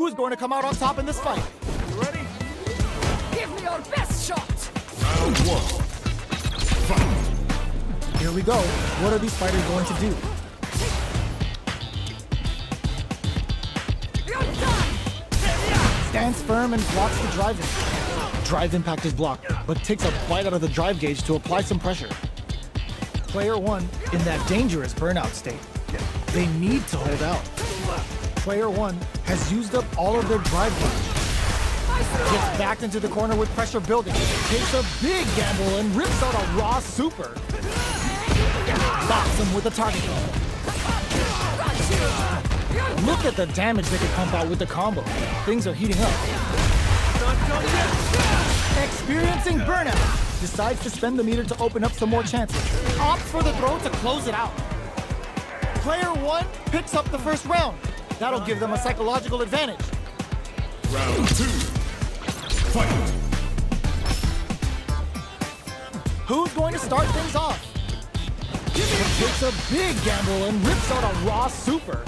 Who's going to come out on top in this fight? You ready? Give me your best shot! Round one. Fight! Here we go. What are these fighters going to do? Stands firm and blocks the drive impact. Drive impact is blocked, but takes a bite out of the drive gauge to apply some pressure. Player one in that dangerous burnout state. They need to hold out. Player one has used up all of their drive gauge. Gets backed into the corner with pressure building. Takes a big gamble and rips out a raw super. Bops him with a target. Look at the damage they could pump out with the combo. Things are heating up. Experiencing burnout. Decides to spend the meter to open up some more chances. Opts for the throw to close it out. Player one picks up the first round. That'll give them a psychological advantage. Round two. Fight. Who's going to start things off? Takes a big gamble and rips out a raw super.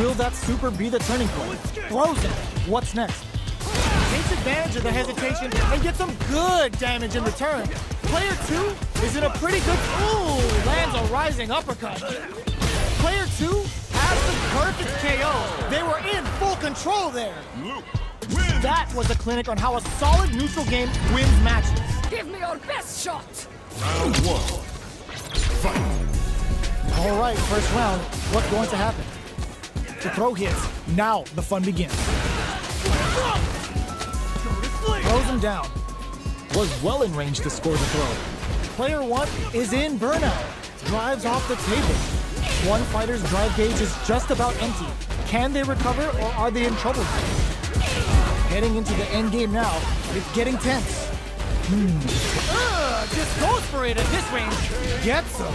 Will that super be the turning point? Throws it. What's next? Takes advantage of the hesitation and gets some good damage in return. Player two is in a pretty good... Ooh! Lands a rising uppercut. Player two has the perfect KO. They were in full control there. That was a clinic on how a solid neutral game wins matches. Give me your best shot. Round one. Fight. All right, first round, what's going to happen? The throw hits, now the fun begins. Throws him down. Was well in range to score the throw. Player one is in burnout. Drives off the table. One fighter's drive gauge is just about empty. Can they recover or are they in trouble? Heading into the end game now, it's getting tense. Just goes for it at this range. Gets him.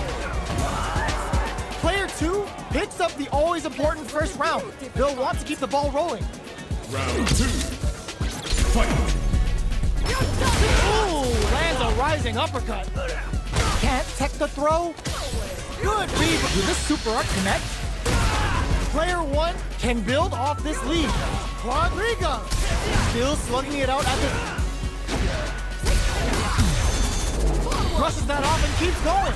Player two picks up the always important first round. They'll want to keep the ball rolling. Round two. Fight. Ooh, lands a rising uppercut. Can't tech the throw. Good read. Will this super arc connect? Player one can build off this lead. Quadriga. Still slugging it out at the... Rushes that off and keeps going.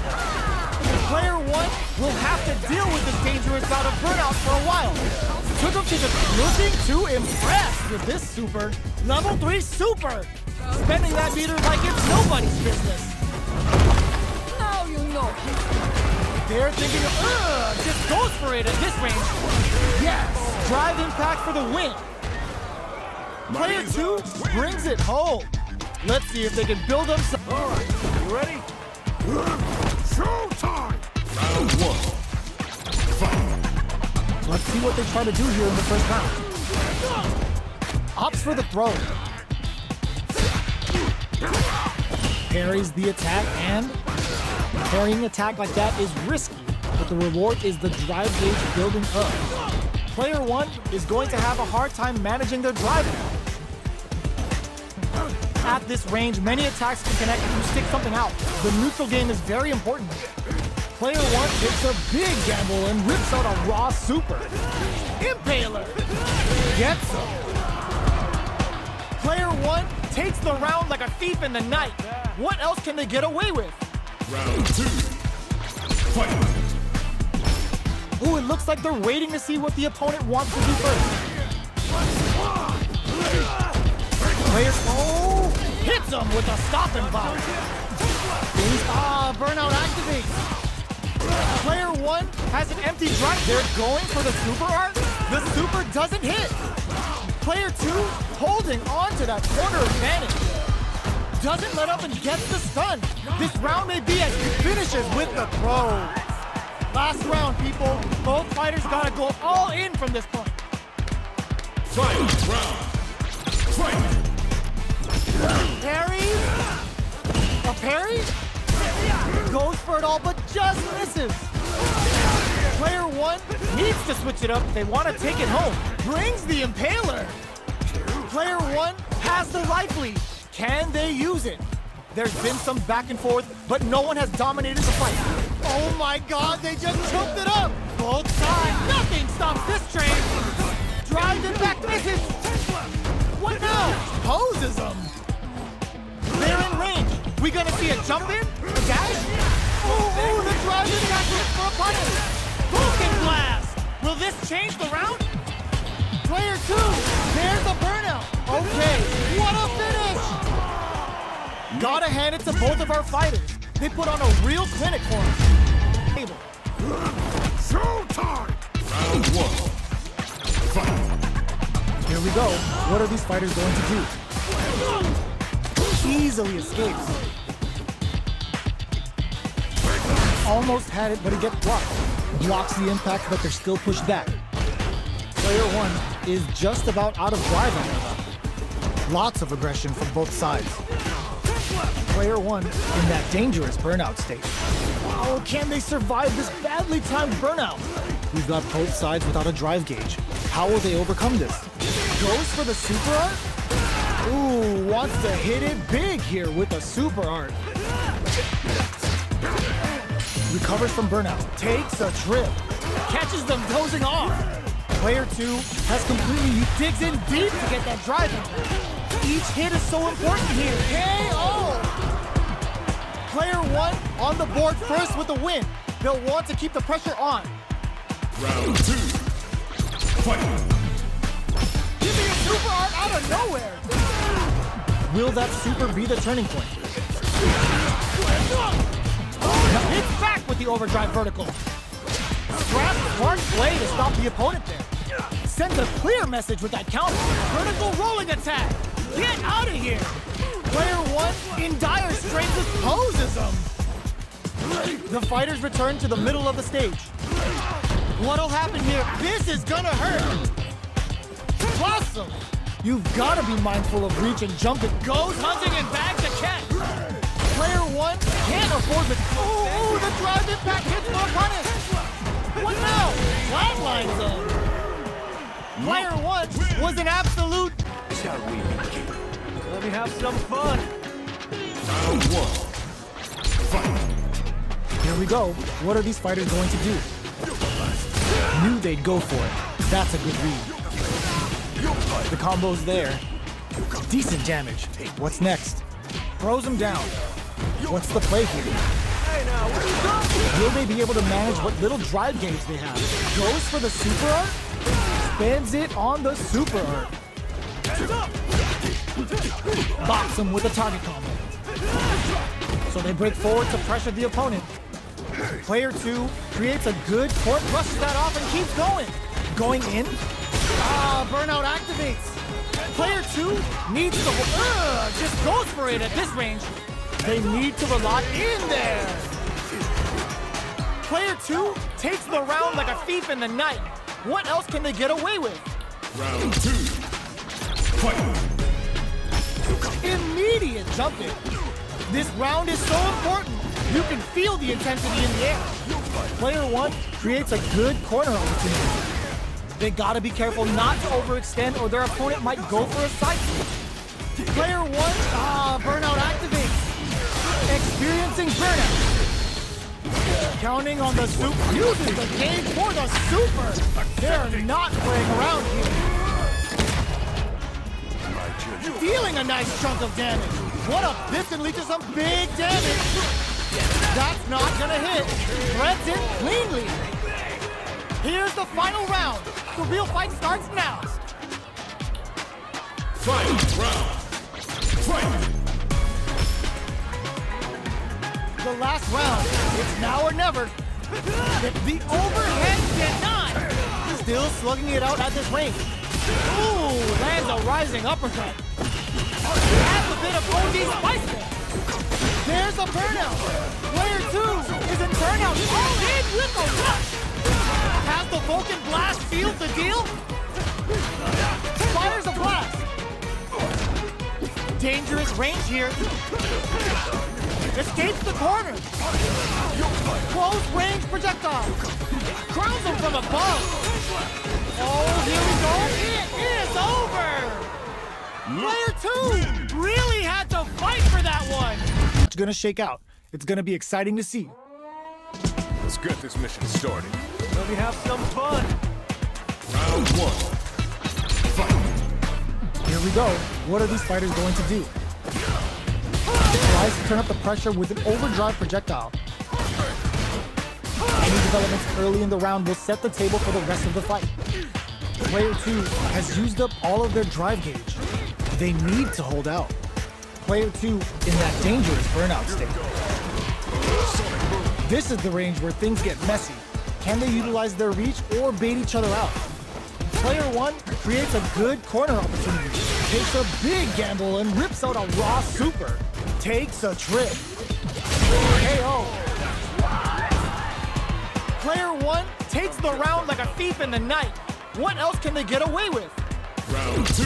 Player one will have to deal with this dangerous bout of burnout for a while. Took him to the... Looking to impress with this super. Level 3 super! Spending that meter like it's nobody's business. Now you know. They're thinking, just goes for it at this range. Yes! Drive impact for the win. Player two brings it home. Let's see if they can build up some... All right, you ready? Showtime! Round one. Fight. Let's see what they try to do here in the first round. Opts for the throw. Parries the attack and... Parrying an attack like that is risky, but the reward is the drive gauge building up. Player one is going to have a hard time managing their driving. At this range, many attacks can connect if you stick something out. The neutral game is very important. Player one takes a big gamble and rips out a raw super. Impaler! Gets him. Player one takes the round like a thief in the night. What else can they get away with? Round two. Fight! Ooh, it looks like they're waiting to see what the opponent wants to do first. Player, hits him with a stop and box. Burnout activates. Player one has an empty drive. They're going for the super arc. The super doesn't hit. Player two holding on to that corner advantage. Doesn't let up and gets the stun. This round may be as he finishes with the throw. Last round, people. Both fighters gotta go all in from this point. Fight round. Fight. Parry? A parry? Goes for it all, but just misses. Player one needs to switch it up. They want to take it home. Brings the impaler. Player one has the life lead. Can they use it? There's been some back and forth, but no one has dominated the fight. Oh my God, they just choked it up. Both sides, nothing stops this train. drives and back misses! What now? Poses them! They're in range! We gonna see a jump in? A dash? Ooh, the drives and back miss for a punish! Vulcan Blast! Will this change the round? Player 2, there's a burnout! Okay, what a finish! Gotta hand it to both of our fighters. They put on a real clinic for us. Showtime! Round 1. Fight. Here we go. What are these fighters going to do? Easily escapes. Almost had it, but he gets blocked. Blocks the impact, but they're still pushed back. Player 1 is just about out of drive on him. Lots of aggression from both sides. Player 1 in that dangerous burnout state. How can they survive this badly timed burnout? We've got both sides without a drive gauge. How will they overcome this? Goes for the super art? Ooh, wants to hit it big here with a super art. Recovers from burnout, takes a trip, catches them dozing off. Player 2 has completely digs in deep to get that drive in. Each hit is so important here. KO! Player 1 on the board first with a win. They'll want to keep the pressure on. Round 2. Fight! Give me a super art out of nowhere! Will that super be the turning point? Oh, it's back with the overdrive vertical. Grab Mark's blade to stop the opponent there. Sends a clear message with that counter. Vertical rolling attack. Get out of here. Player 1 in dire straits just poses him. The fighters return to the middle of the stage. What'll happen here? This is gonna hurt. Blossom. You've got to be mindful of reach and jump. It goes hunting and bags the catch. Player 1 can't afford the... Ooh, the drive impact hits for a punish. What now? Flatlines him. Player 1 was an absolute... Shall we begin? Let me have some fun. Round 1. Fight. Here we go. What are these fighters going to do? Knew they'd go for it. That's a good read. The combo's there. Decent damage. What's next? Throws him down. What's the play here? Will they be able to manage what little drive gauge they have? Goes for the super art? Spends it on the super art. Box him with a target combo. So they break forward to pressure the opponent. Player 2 creates a good court, rushes that off and keeps going. Going in. Ah, burnout activates. Player 2 needs to... just goes for it at this range. They need to rely in there. Player 2 takes the round like a thief in the night. What else can they get away with? Round 2. Fight. Immediate jumping. This round is so important. You can feel the intensity in the air. Player 1 creates a good corner opportunity. They gotta be careful not to overextend or their opponent might go for a side kick. Player 1, burnout activates. Experiencing burnout. Counting on the super, uses the game for the super. They're not playing around here. Dealing a nice chunk of damage. What up, this can lead to some big damage. That's not gonna hit. Threads it cleanly. Here's the final round. The real fight starts now. Final round. Fight. The last round. It's now or never. The overhead denied. Still slugging it out at this range. Ooh, lands a rising uppercut. Half a bit of OD spice there. There's a burnout. Player 2 is in burnout. All in with the rush. Has the Vulcan Blast sealed the deal? Fires a blast. Dangerous range here. Escapes the corner. Close range projectile. Crowns him from above. Oh, here we go. It is over. Player 2 really had to fight for that one. Going to shake out. It's going to be exciting to see. Let's get this mission started. Let me have some fun. Round 1. we go. What are these fighters going to do? Tries to turn up the pressure with an overdrive projectile. Any developments early in the round will set the table for the rest of the fight. Player 2 has used up all of their drive gauge. They need to hold out. Player 2 in that dangerous burnout state. This is the range where things get messy. Can they utilize their reach or bait each other out? Player 1 creates a good corner opportunity, takes a big gamble and rips out a raw super. Takes a trip. KO. Player 1 takes the round like a thief in the night. What else can they get away with? Round 2.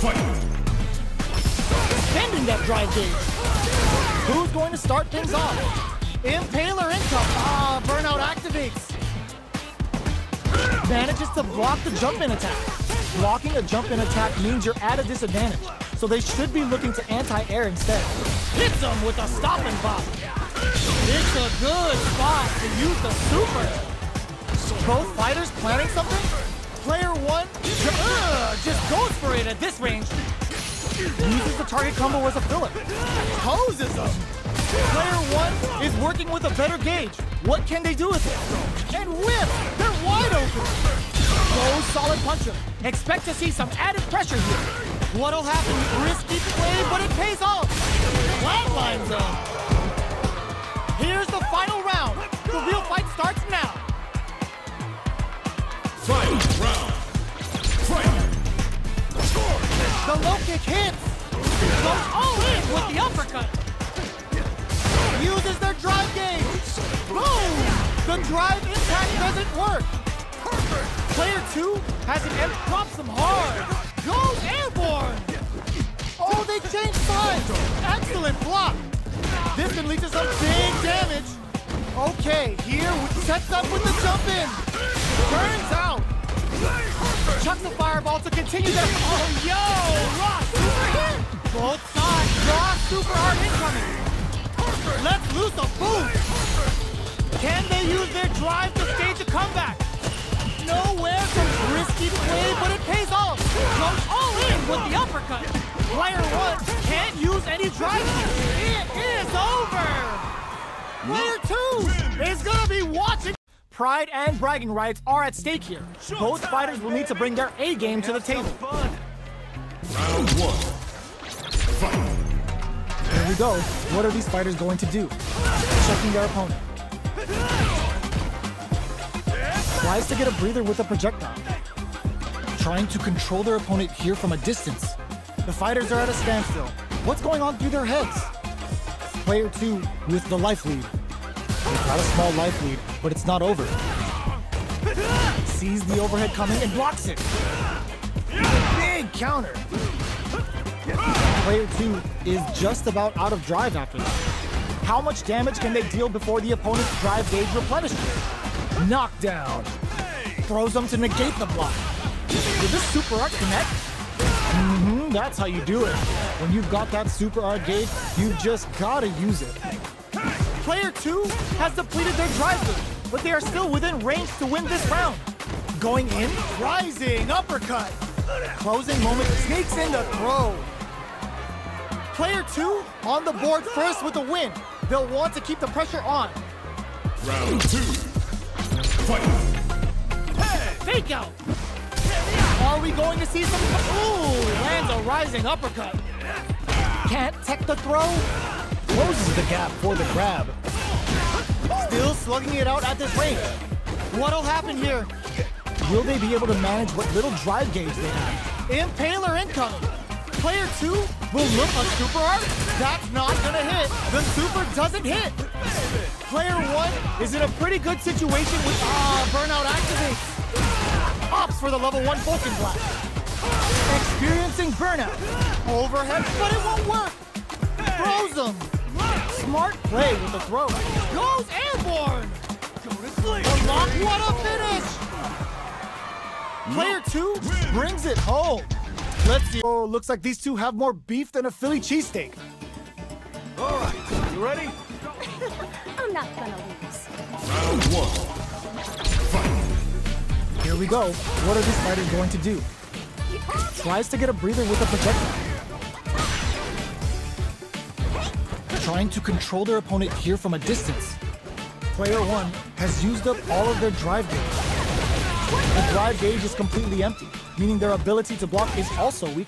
Fight. Spending that drive gauge. Who's going to start things off? Impaler income. Ah, burnout activates. Manages to block the jump-in attack. Blocking a jump-in attack means you're at a disadvantage, so they should be looking to anti-air instead. Hits them with a stop and bop. It's a good spot to use the super. Both fighters planning something? Player 1 just goes for it at this range. Uses the target combo as a filler. Poses them. Player 1 is working with a better gauge. What can they do with it? And whip! They're wide open. Goes solid puncher. Expect to see some added pressure here. What'll happen? Risky play, but it pays off. Flatlines them. Here's the final round. The real fight starts now. Final round. Fight. The low kick hits! Goes all in with the uppercut! Uses their drive gauge! Boom! The drive impact doesn't work! Player 2 has an edge, drops them hard! Goes airborne! Oh, they changed sides! Excellent block! This can lead to some big damage! Okay, here sets up with the jump in! Turns out! Chucks the fireball to continue that. Oh, yo! Raw super hit! Both sides. Raw super hard incoming. Let's loose a boom! Can they use their drive to stage a comeback? Nowhere from risky play, but it pays off. Goes all in with the uppercut. Player 1 can't use any drive. It is over! Player 2 is gonna be watching. Pride and bragging rights are at stake here. Both fighters will need to bring their A game to the table. Round 1. Fight. Here we go. What are these fighters going to do? Checking their opponent. Tries to get a breather with a projectile. Trying to control their opponent here from a distance. The fighters are at a standstill. What's going on through their heads? Player 2 with the life lead. They've got a small life lead, but it's not over. Sees the overhead coming and blocks it. Big counter. Player 2 is just about out of drive after that. How much damage can they deal before the opponent's drive gauge replenishes? Knockdown. Throws them to negate the block. Did this super arc connect? That's how you do it. When you've got that super arc gauge, you just gotta use it. Player 2 has depleted their drive gauge, but they are still within range to win this round. Going in, rising uppercut. Closing moment, sneaks in the throw. Player 2 on the board first with a win. They'll want to keep the pressure on. Round 2. Fight. Hey. Fake out. Are we going to see some? Ooh, lands a rising uppercut. Can't tech the throw. Closes the gap for the grab. Still slugging it out at this range. What'll happen here? Will they be able to manage what little drive gauge they have? Impaler incoming. Player 2 will look a super arc. That's not gonna hit. The super doesn't hit. Player 1 is in a pretty good situation with burnout activates. Opts for the level 1 Vulcan blast. Experiencing burnout. Overhead, but it won't work. Throws them. Smart play with the throw. Goes airborne. The lock, what a finish. Player 2 brings it home. Let's see. Oh, looks like these two have more beef than a Philly cheesesteak. All right, you ready? I'm not gonna lose. Round 1. Fight. Here we go. What are these fighters going to do? tries to get a breather with a projectile. Trying to control their opponent here from a distance. Player 1 has used up all of their drive gauge. The drive gauge is completely empty, meaning their ability to block is also weak.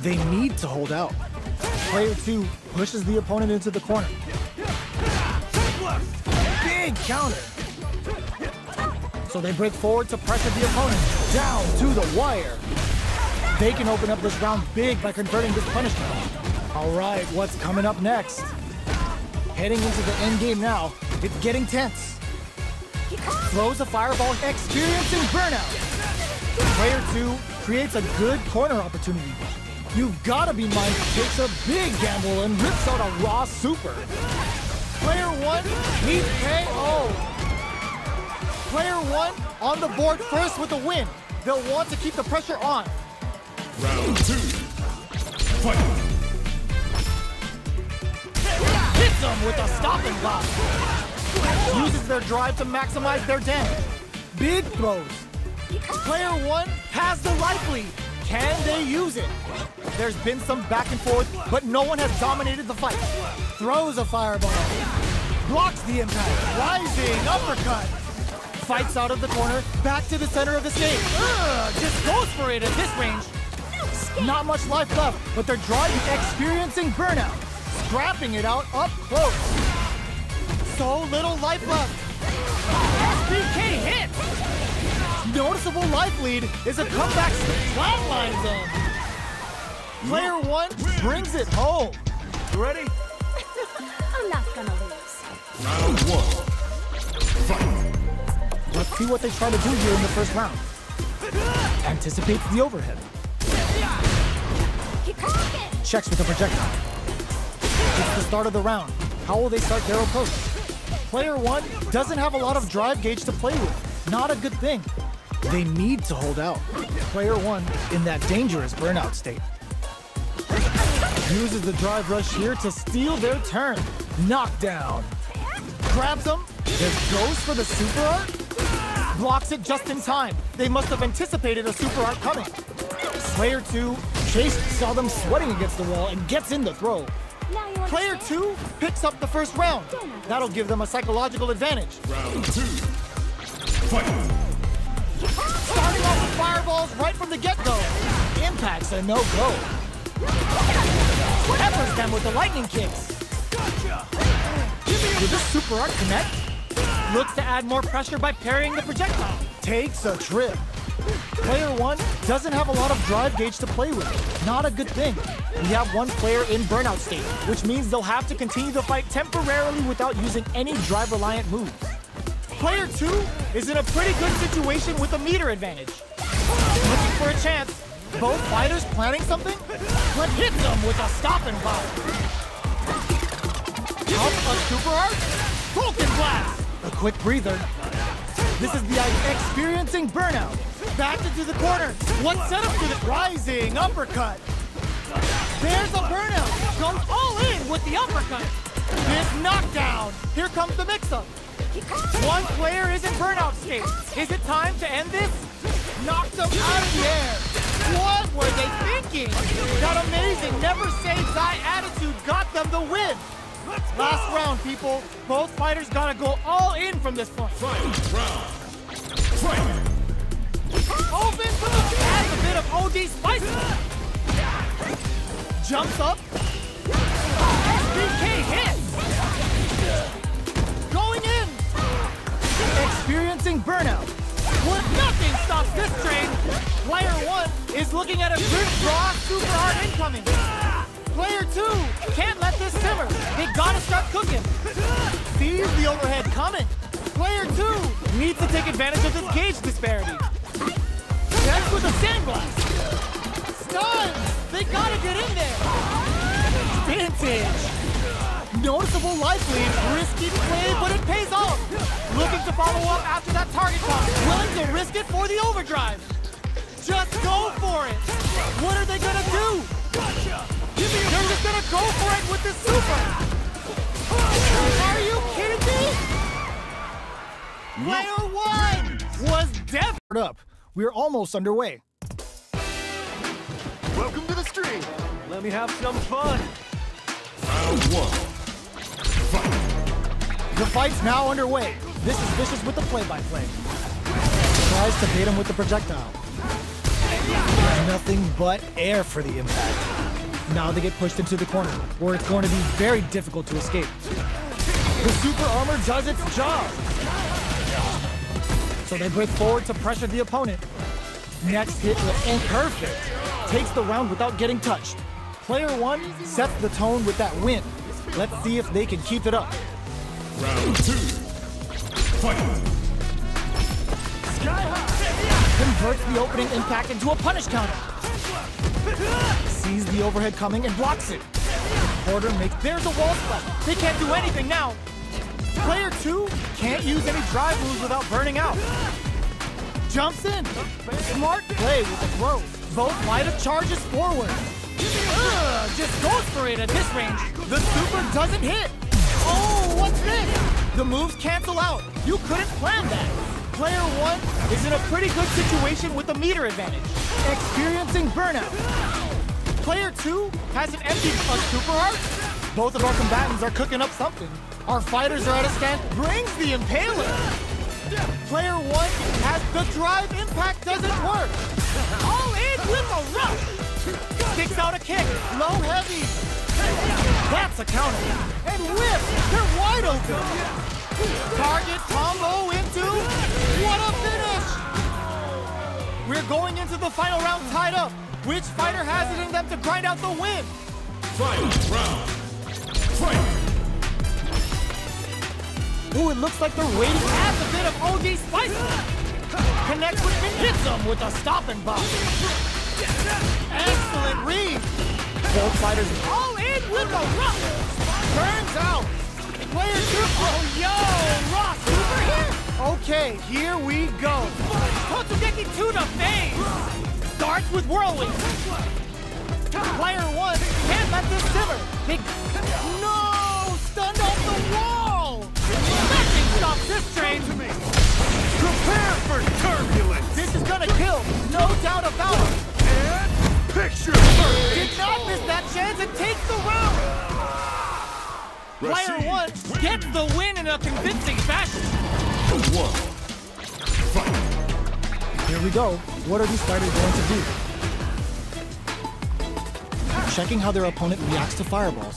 They need to hold out. Player 2 pushes the opponent into the corner. Big counter! So they break forward to pressure the opponent down to the wire. They can open up this round big by converting this punishment. All right, what's coming up next? Heading into the end game now, it's getting tense. Throws a fireball, experiencing burnout. Player 2 creates a good corner opportunity. You've got to be mindful, takes a big gamble and rips out a raw super. Player 1, he's KO. Player 1 on the board first with a win. They'll want to keep the pressure on. Round 2. Fight. Hits them with a stopping block. Uses their drive to maximize their damage. Big throws. Player 1 has the life lead. Can they use it? There's been some back and forth, but no one has dominated the fight. Throws a fireball. Blocks the impact. Rising uppercut. Fights out of the corner, back to the center of the stage. Just goes for it at this range. Not much life left, but they're driving, experiencing burnout. Scrapping it out up close. So little life left. SPK hit! Noticeable life lead is a comeback flatlines him. Player 1 brings it home. You ready? I'm not gonna lose. Round 1. Fight. Let's see what they try to do here in the first round. Anticipates the overhead. Checks with a projectile. It's the start of the round. How will they start their approach? Player 1 doesn't have a lot of drive gauge to play with. Not a good thing. They need to hold out. Player 1 in that dangerous burnout state. Uses the drive rush here to steal their turn. Knockdown. Grabs them. Just goes for the super art. Blocks it just in time. They must have anticipated a super art coming. Player 2, Chase saw them sweating against the wall and gets in the throw. Player 2 picks up the first round. That'll give them a psychological advantage. Round 2, fight. Starting off with fireballs right from the get-go. Impacts a no-go. Peppers them with the lightning kicks. Did this super art connect? Looks to add more pressure by parrying the projectile. Takes a trip. Player 1 doesn't have a lot of drive gauge to play with. Not a good thing. We have one player in burnout state, which means they'll have to continue the fight temporarily without using any drive-reliant moves. Player 2 is in a pretty good situation with a meter advantage. Looking for a chance. Both fighters planning something? Let's hit them with a stopping block. Out a super arc? Broken blast! A quick breather. This is the experiencing burnout. Backed into the corner. One setup to the rising uppercut. There's a burnout. Goes all in with the uppercut. This knockdown. Here comes the mix-up. One player is in burnout state. Is it time to end this? Knocked them out of the air. What were they thinking? That amazing never-say-die attitude got them the win. Last round, people. Both fighters gotta go all in from this point. Fight round. Fight. Open move. Adds a bit of OD spice. Jumps up. SPK hit. Going in. Experiencing burnout. Well, nothing stops this train. Player 1 is looking at a good raw super hard incoming. Player 2 can't let this simmer. They gotta start cooking. Sees the overhead coming. Player 2 needs to take advantage of this gauge disparity. Next with a sandblast. Stuns! They gotta get in there. Vintage. Noticeable life lead. Risky play, but it pays off. Looking to follow up after that target lock. Willing to risk it for the overdrive. Just go for it. What are they gonna do? They're just gonna go for it with this super! Are you kidding me? Player 1 was deaf up. We're almost underway. free. Let me have some fun. Round one. Fight. The fight's now underway. This is Vicious with the play-by-play. Tries to bait him with the projectile. Nothing but air for the impact. Now they get pushed into the corner, where it's going to be very difficult to escape. The super armor does its job. So they break forward to pressure the opponent. Next hit with imperfect. Takes the round without getting touched. Player one sets the tone with that win. Let's see if they can keep it up. Round two. Fight. Sky high. Converts the opening impact into a punish counter. Sees the overhead coming and blocks it. Porter makes, there's a wall splash. They can't do anything now. Player two can't use any drive moves without burning out. Jumps in. Smart play with the throw. Both light up charges forward. Just goes for it at this range. The super doesn't hit. Oh, what's this? The moves cancel out. You couldn't plan that. Player one is in a pretty good situation with a meter advantage. Experiencing burnout. Player two has an empty super heart. Both of our combatants are cooking up something. Our fighters are at a stand. Brings the impaler. Player one has the drive. Impact doesn't work. All in with a rush. Kicks out a kick. Low heavy. That's a counter. And whip. They're wide open. Target combo into. What a finish. We're going into the final round tied up. Which fighter has it in them to grind out the win? Final round. Fight! Ooh, it looks like they're waiting to add a bit of OD spice. Connects with him, hits him with a stop and bop. Excellent read. Both fighters all in with a rock. Turns out, player two. Oh, yo, Ross Cooper here. Okay, here we go. Kotsugeki to the face. Starts with whirlwind. Player one can't let this simmer. No! Stunned off the wall! Nothing stops this train. Prepare for turbulence. This is gonna kill, no doubt about it. And picture perfect. Did not miss that chance and takes the round. Player one gets the win in a convincing fashion. One. Fight. Here we go. What are these fighters going to do? Checking how their opponent reacts to fireballs.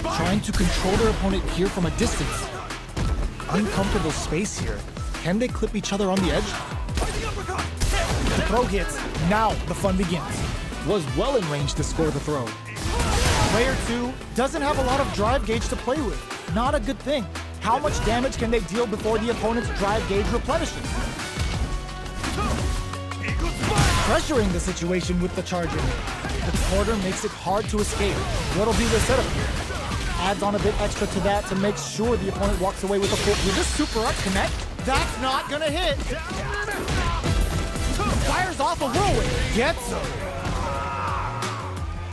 Trying to control their opponent here from a distance. Uncomfortable space here. Can they clip each other on the edge? The throw hits. Now the fun begins. Was well in range to score the throw. Player two doesn't have a lot of drive gauge to play with. Not a good thing. How much damage can they deal before the opponent's drive gauge replenishes? Pressuring the situation with the charger. The quarter makes it hard to escape. What'll be the setup here? Adds on a bit extra to that to make sure the opponent walks away with a full. Will this super up connect? That's not gonna hit. Fires off a whirlwind. Gets him.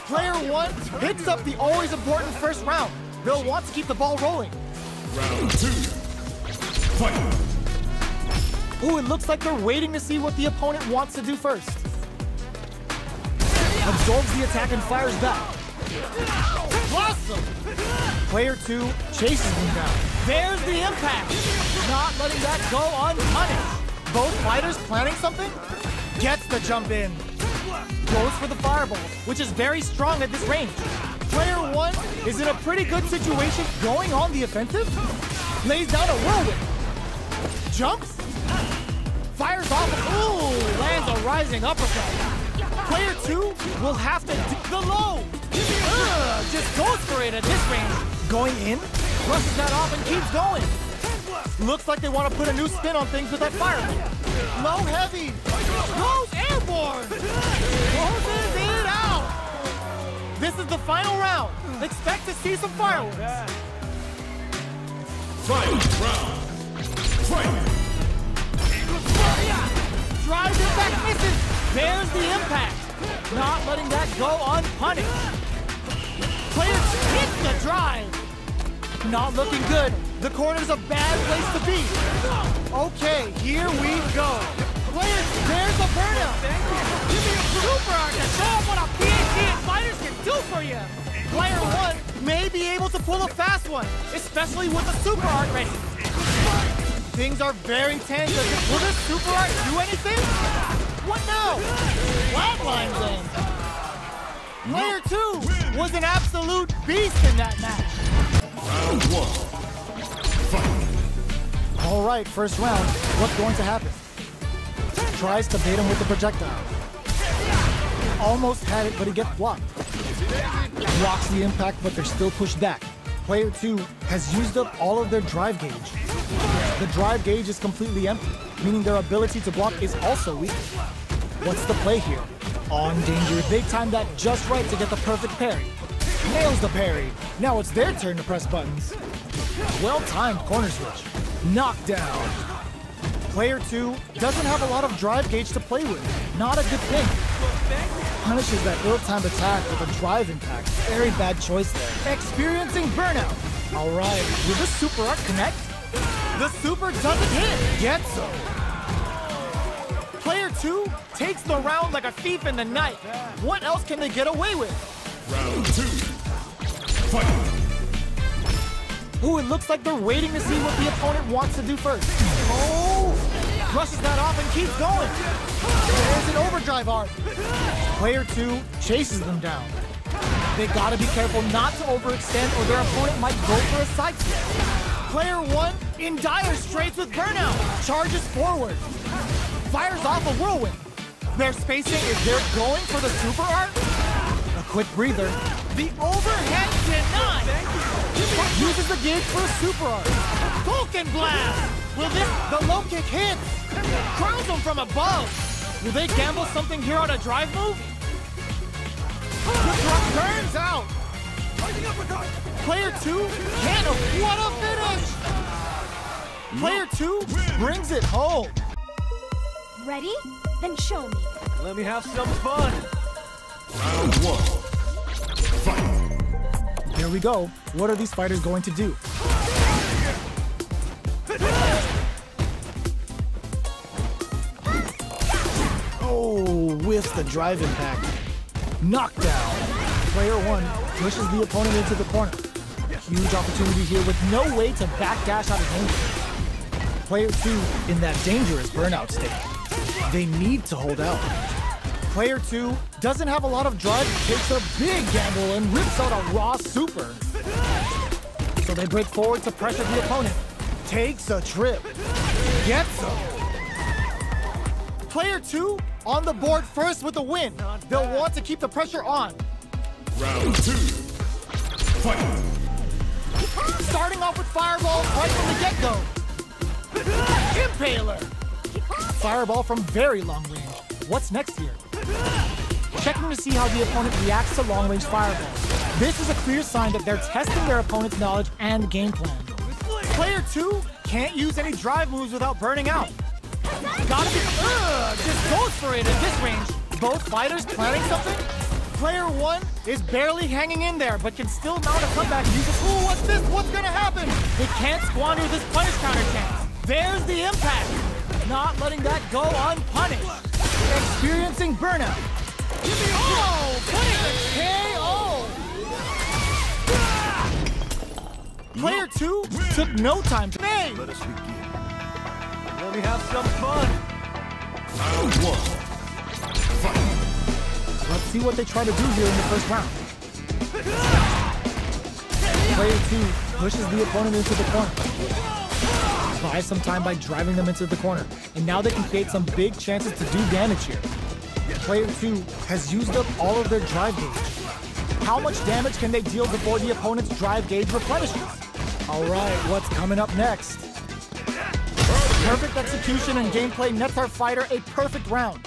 Player one hits up the always important first round. They'll want to keep the ball rolling. Round two. Fight. Ooh, it looks like they're waiting to see what the opponent wants to do first. Absorbs the attack and fires back. Blossom! Player two chases him down. There's the impact! Not letting that go unpunished. Both fighters planning something? Gets the jump in. Goes for the fireball, which is very strong at this range. Player one is in a pretty good situation going on the offensive. Lays down a whirlwind. Jumps. Fires off and ooh, lands a rising uppercut. Player two will have to dig the low. Just goes for it at this range. Going in, rushes that off and keeps going. Looks like they want to put a new spin on things with that fire. Low heavy. Goes airborne. Closes it out. This is the final round. Expect to see some fireworks. Final round. Fight. Drives it back, misses. There's the impact. Not letting that go unpunished. Player hits the drive. Not looking good. The corner's a bad place to be. Okay, here we go. Player, there's a burnout. Super arc. Show up on a PhD. European fighters can do for you! Player one may be able to pull a fast one, especially with the super art ready. Things are very tense. Will this super art do anything? What now? Flatlines in. Player two was an absolute beast in that match. Round one. Fight. All right, first round. What's going to happen? Tries to bait him with the projectile. Almost had it, but he gets blocked. Blocks the impact, but they're still pushed back. Player 2 has used up all of their drive gauge. The drive gauge is completely empty, meaning their ability to block is also weak. What's the play here? On danger, they timed that just right to get the perfect parry. Nails the parry. Now it's their turn to press buttons. Well-timed corner switch. Knockdown. Player 2 doesn't have a lot of drive gauge to play with. Not a good thing. Punishes that ill-timed attack with a drive impact. Very bad choice there. Experiencing burnout. All right, will this super art connect? The super doesn't hit. Getso. Player 2 takes the round like a thief in the night. What else can they get away with? Round 2. Fight. Ooh, it looks like they're waiting to see what the opponent wants to do first. Oh! Brushes that off and keeps going. There's an overdrive art. Player 2 chases them down. They gotta be careful not to overextend or their opponent might go for a side step. Player 1 in dire straits with burnout. Charges forward. Fires off a whirlwind. Their spacing is they're going for the super art. A quick breather. The overhead denied. Uses the gauge for a super art. Vulcan blast. Will this, the low kick hits. Crowns them from above. Will they gamble something here on a drive move? The drop turns out! Player 2 can't afford what a finish! Player 2 brings it home! Ready? Then show me. Let me have some fun! Round 1. Fight! Here we go. What are these fighters going to do? Whiffs the drive impact. Knockdown. Player 1 pushes the opponent into the corner. Huge opportunity here with no way to backdash out of danger. Player 2 in that dangerous burnout state. They need to hold out. Player 2 doesn't have a lot of drive, takes a big gamble and rips out a raw super. So they break forward to pressure the opponent. Takes a trip. Gets him. Player 2 on the board first with a win. They'll want to keep the pressure on. Round 2. Fight. Starting off with fireball right from the get-go. Impaler. Fireball from very long range. What's next here? Checking to see how the opponent reacts to long-range fireballs. This is a clear sign that they're testing their opponent's knowledge and game plan. Player 2 can't use any drive moves without burning out. Gotta be, just goes for it at this range. Both fighters planning something? Player 1 is barely hanging in there, but can still mount a comeback. Ooh, what's this? What's gonna happen? They can't squander this punish counter chance. There's the impact. Not letting that go unpunished. Experiencing burnout. Oh, putting the KO. Player 2 took no time to make. Let us begin. Let me have some fun! Round 1. Fight! Let's see what they try to do here in the first round. Player 2 pushes the opponent into the corner. Buys some time by driving them into the corner. And now they can create some big chances to do damage here. Player 2 has used up all of their drive gauge. How much damage can they deal before the opponent's drive gauge replenishes? Alright, what's coming up next? Perfect execution and gameplay nets our fighter a perfect round.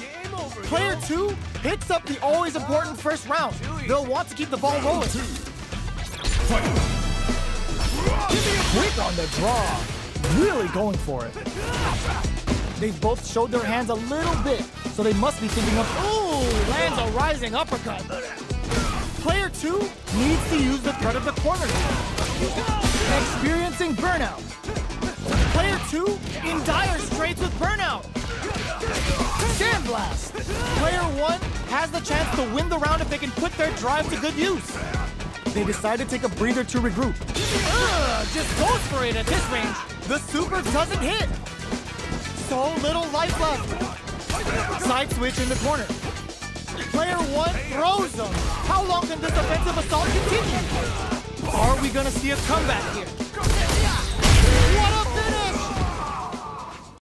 Player 2 hits up the always important first round. They'll want to keep the ball rolling. Quick on the draw. Really going for it. They've both showed their hands a little bit, so they must be thinking of... Ooh, lands a rising uppercut. Player 2 needs to use the threat of the corner. Experiencing burnout. Player 2 in dire straits with burnout. Sandblast. Player 1 has has the chance to win the round if they can put their drive to good use. They decide to take a breather to regroup. Just goes for it at this range. The super doesn't hit. So little life left. Side switch in the corner. Player one throws them. How long can this offensive assault continue? Are we gonna see a comeback here? What a finish!